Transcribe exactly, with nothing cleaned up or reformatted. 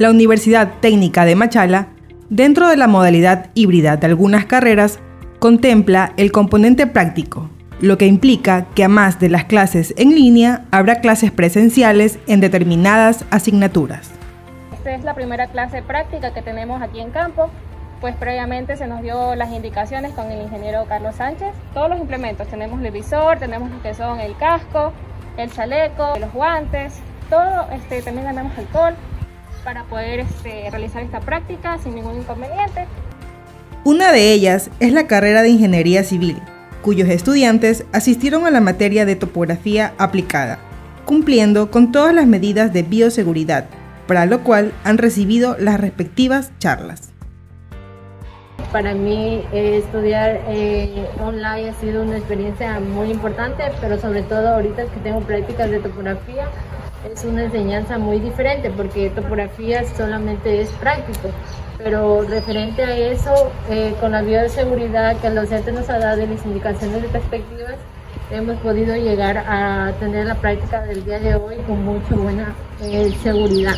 la Universidad Técnica de Machala, dentro de la modalidad híbrida de algunas carreras, contempla el componente práctico, lo que implica que a más de las clases en línea, habrá clases presenciales en determinadas asignaturas. Esta es la primera clase práctica que tenemos aquí en campo, pues previamente se nos dio las indicaciones con el ingeniero Carlos Sánchez. Todos los implementos, tenemos el visor, tenemos lo que son el casco, el chaleco, los guantes, todo, este, también tenemos alcohol para poder este, realizar esta práctica sin ningún inconveniente. Una de ellas es la carrera de Ingeniería Civil, cuyos estudiantes asistieron a la materia de topografía aplicada, cumpliendo con todas las medidas de bioseguridad, para lo cual han recibido las respectivas charlas. Para mí eh, estudiar eh, online ha sido una experiencia muy importante, pero sobre todo ahorita que tengo prácticas de topografía, es una enseñanza muy diferente porque topografía solamente es práctico, pero referente a eso, eh, con la bioseguridad que el docente nos ha dado y las indicaciones de perspectivas, hemos podido llegar a tener la práctica del día de hoy con mucha buena eh, seguridad.